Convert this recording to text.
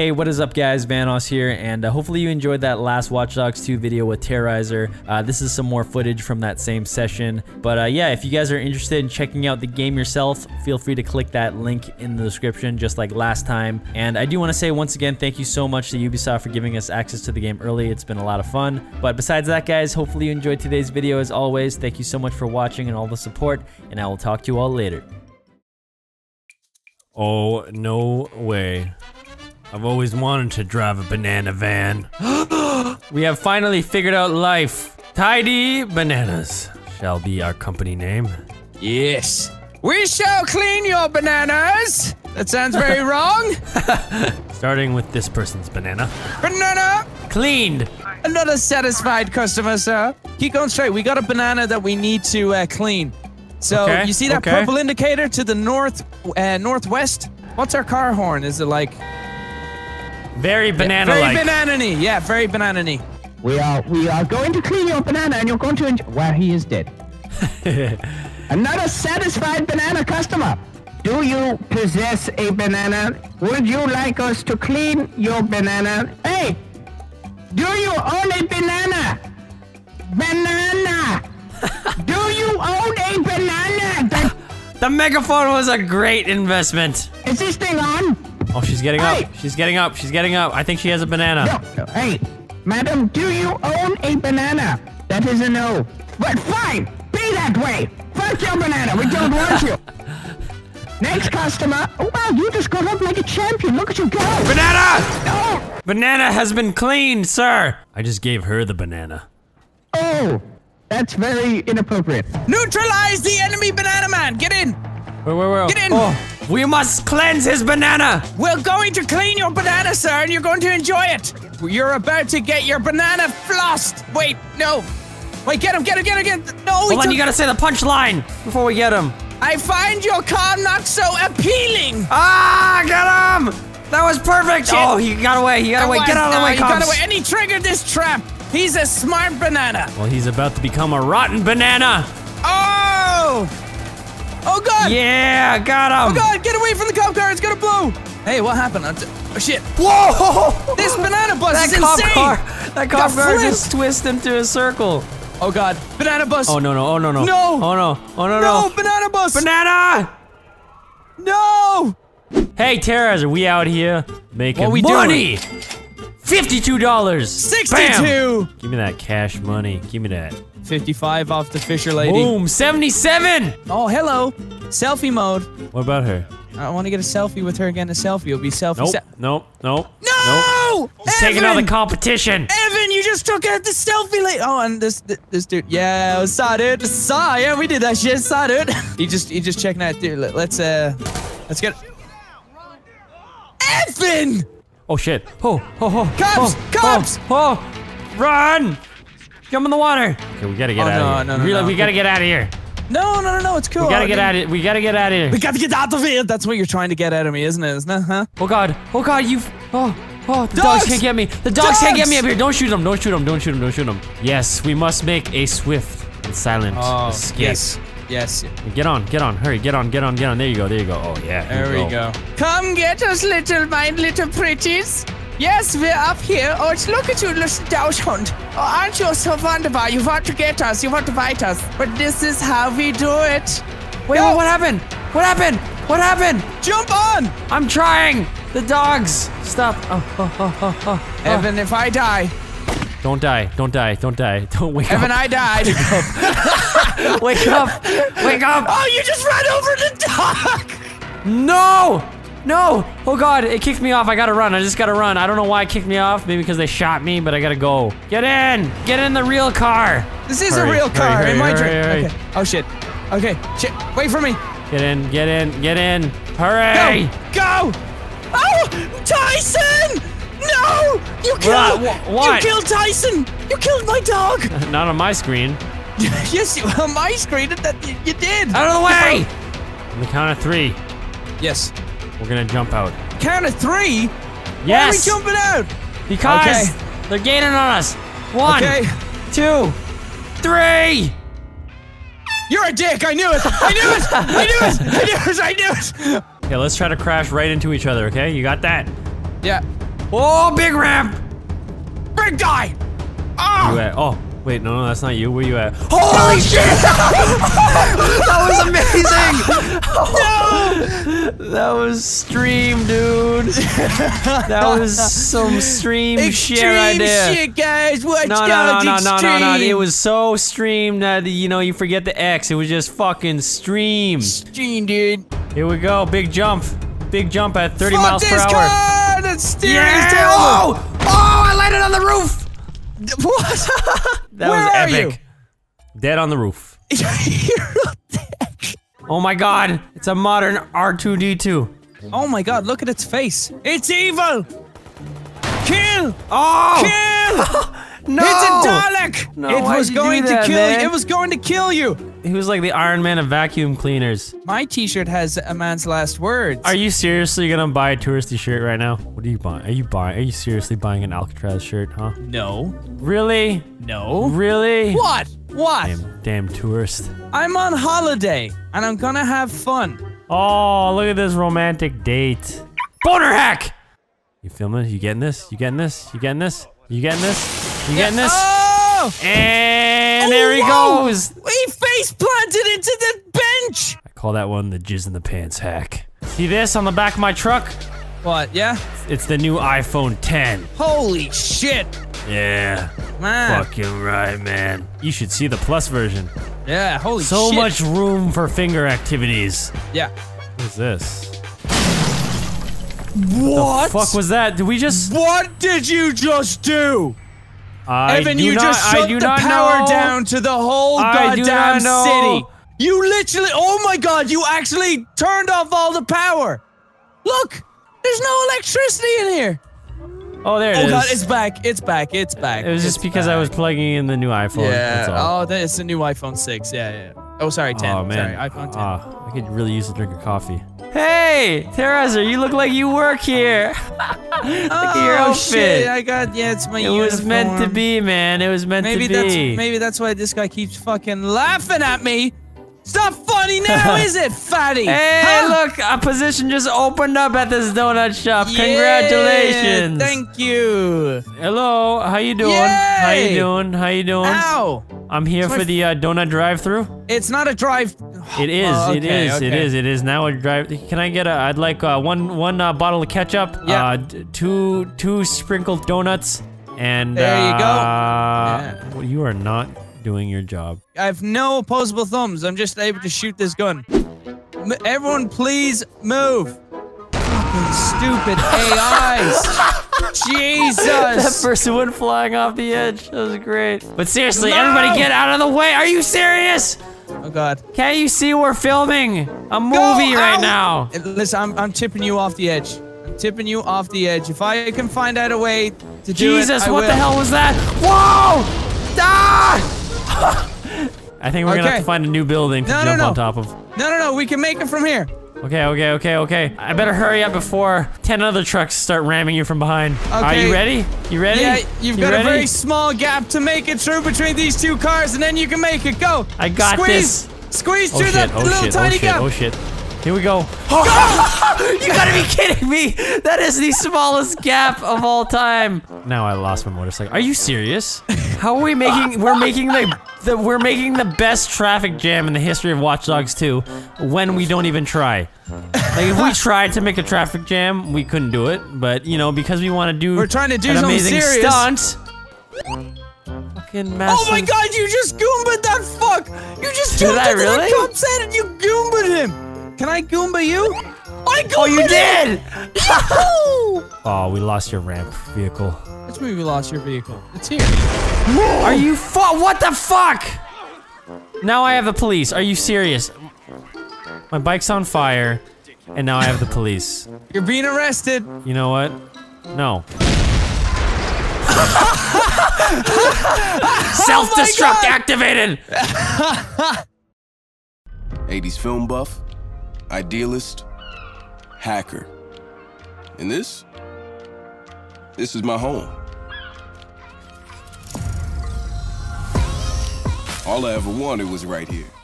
Hey, what is up guys, Vanoss here, and hopefully you enjoyed that last Watch Dogs 2 video with Terrorizer. This is some more footage from that same session, but yeah, if you guys are interested in checking out the game yourself, feel free to click that link in the description just like last time. And I do want to say once again, thank you so much to Ubisoft for giving us access to the game early. It's been a lot of fun. But besides that guys, hopefully you enjoyed today's video as always. Thank you so much for watching and all the support, and I will talk to you all later. Oh, no way. I've always wanted to drive a banana van. We have finally figured out life. Tidy Bananas shall be our company name. Yes. We shall clean your bananas. That sounds very wrong. Starting with this person's banana. Banana. Cleaned. Another satisfied customer, sir. Keep going straight. We got a banana that we need to clean. So okay, you see that purple indicator to the northwest? What's our car horn? Is it like very banana-like? Very banana-y. Yeah, very banana-y. We are going to clean your banana, and you're going to enjoy. Well, he is dead. Another satisfied banana customer. Do you possess a banana? Would you like us to clean your banana? Hey, do you own a banana? Banana. Do you own a banana? The megaphone was a great investment. Is this thing on? Oh, she's getting up. She's getting up. She's getting up. I think she has a banana. No. Hey, madam, do you own a banana? That is a no. But fine, be that way. Fuck your banana. We don't want you. Next customer. Oh, wow, you just got up like a champion. Look at you go. Banana! No! Banana has been cleaned, sir. I just gave her the banana. Oh. That's very inappropriate. Neutralize the enemy banana man! Get in! Whoa. Get in! Oh, we must cleanse his banana! We're going to clean your banana, sir, and you're going to enjoy it! You're about to get your banana flossed! Wait, no! Wait, get him! No, hold on, you gotta say the punchline before we get him. I find your car not so appealing! Ah, get him! That was perfect! Shit. Oh, he got away, get out of the way, cops! And he triggered this trap! He's a smart banana. Well, he's about to become a rotten banana. Oh! Oh, God! Yeah, got him! Oh, God, get away from the cop car, it's gonna blow! Hey, what happened? Oh, shit. Whoa! This banana bus is insane! That cop car just twisted into a circle. Oh, God. Banana bus! Oh, no. No! Oh, no. No, banana bus! Banana! No! Hey, Terrorizer, we out here making money! $52! 62! Bam. Give me that cash money. Give me that. 55 off the Fisher lady. Boom! 77! Oh, hello. Selfie mode. What about her? I want to get a selfie with her again. A selfie will be selfie. Nope. He's taking out the competition. Evan, you just took out the selfie lady. Oh, and this dude. Yeah, I saw dude. Yeah, we did that shit. Saw dude. he just checking out dude. Let's get. Evan. Oh shit! Oh! Cops! Oh! Run! Jump in the water! Okay, we gotta get out of here. We gotta get out of here. No! It's cool. We gotta get out of here. We gotta get out of here. That's what you're trying to get out of me, isn't it? Huh? Oh god! The dogs can't get me. The dogs can't get me up here. Don't shoot them. Yes, we must make a swift and silent escape. Yes. Get on. Hurry, get on. There you go. Oh, yeah. There we go. Come get us, my little pretties. Yes, we're up here. Oh, look at you, little Dachshund. Oh, aren't you so wonderful? You want to get us, you want to bite us. But this is how we do it. Wait, no. What happened? Jump on! I'm trying. The dogs. Stop. Oh. Evan, if I die. Don't die. Don't wake up. Evan, I died. Wake up. Oh, you just ran over the dog. No. Oh, God, it kicked me off. I just gotta run. I don't know why it kicked me off. Maybe because they shot me, but I gotta go. Get in the real car. This is a real car. Hurry. Okay. Oh, shit. Okay. Shit. Wait for me. Get in. Hurry. Go. Oh, Tyson. No! You killed Tyson! You killed my dog! Not on my screen. Yes, on my screen, you did! Out of the way! On the count of three. Yes. We're gonna jump out. Count of three? Yes! Why are we jumping out? Because they're gaining on us. 1, 2, 3! You're a dick! I knew it! Okay, let's try to crash right into each other, okay? You got that? Yeah. Oh, big ramp! Big die! Oh! You at? Oh, wait, no, that's not you. Where you at? Holy shit! That was amazing! Oh, no! That was stream, dude. That was some stream shit right there. Extreme shit, guys. Watch Dogs Extreme. No. It was so stream that, you know, you forget the X. It was just fucking stream. Stream, dude. Here we go. Big jump. Big jump at 30 miles per hour. Car! That steering is terrible. Oh! Oh, I landed on the roof. What? That was epic. Dead on the roof. You're not dead. Oh my god, it's a modern R2-D2. Oh my god, look at its face. It's evil. Kill! Oh! Kill! No! It's a Dalek. No, it was going to kill you. It was going to kill you. He was like the Iron Man of vacuum cleaners. My t-shirt has a man's last words. Are you seriously gonna buy a touristy shirt right now? What are you buying? Are you seriously buying an Alcatraz shirt, huh? No. Really? No. Really? What? What? Damn tourist. I'm on holiday, and I'm gonna have fun. Oh, look at this romantic date. Boner hack! You filming? You getting this? You getting this? You getting this? You getting this? You getting this? Oh! And there he goes! He face planted into the bench! I call that one the jizz in the pants hack. See this on the back of my truck? What, yeah? It's the new iPhone 10. Holy shit! Yeah. Man. Fucking right, man. You should see the plus version. Yeah, holy shit. So much room for finger activities. Yeah. What is this? What the fuck was that? Did we just— What did you just do? Evan, you just shut the power down to the whole goddamn city. You literally— oh my god, you actually turned off all the power. Look, there's no electricity in here. Oh, there it is. Oh god, it's back, it's back, it's back. It was just because I was plugging in the new iPhone. Yeah, oh, it's the new iPhone 6, yeah, yeah. Oh, sorry, 10. Oh, man. Sorry, iPhone 10. I could really use a drink of coffee. Hey, Tereza, you look like you work here. Look at your outfit. Shit, I got, yeah, it's my uniform. It was meant to be, man. It was meant to be. Maybe that's why this guy keeps fucking laughing at me. It's not funny now, is it, fatty? Hey, look, a position just opened up at this donut shop. Yeah, congratulations. Thank you. Hello, how you doing? Yay. How you doing? How you doing? Ow. I'm here for the donut drive-through. It's not a drive. It is. Oh, okay, it is now a drive. Can I get a? I'd like one bottle of ketchup. Yeah. Two sprinkled donuts. And there you go. Yeah. Well, you are not doing your job. I have no opposable thumbs. I'm just able to shoot this gun. Everyone, please move. Fucking stupid AIs. Jesus! That person went flying off the edge. That was great. But seriously, everybody get out of the way! Are you serious? Oh god. Can't you see we're filming a movie right now? Listen, I'm tipping you off the edge. I'm tipping you off the edge. If I can find out a way to do it, I will. What the hell was that? Whoa! Ah! I think we're gonna have to find a new building to jump on top of. No, we can make it from here. Okay. I better hurry up before 10 other trucks start ramming you from behind. Okay. Are you ready? You ready? Yeah, you've got a very small gap to make it through between these two cars, and then you can make it. Go! I got this! Squeeze through that little tiny gap! Oh shit, here we go. Oh. You gotta be kidding me! That is the smallest gap of all time! Now I lost my motorcycle. Are you serious? How are we making— we're making the best traffic jam in the history of Watch Dogs 2 when we don't even try. Like, if we tried to make a traffic jam, we couldn't do it, but, you know, because we want to do— we're trying to do an amazing stunt. Fucking massive. Oh my god, you just goomba'd that fuck! You just jumped into that cop's head and you goomba'd him! Can I goomba you? I goomba'd him! Oh, you did! Oh, we lost your ramp vehicle. Which movie lost your vehicle? It's here. Whoa. Are you what the fuck? Now I have the police. Are you serious? My bike's on fire, and now I have the police. You're being arrested. You know what? No. Self-destruct activated! 80s film buff, idealist, hacker. And this? This is my home. All I ever wanted was right here.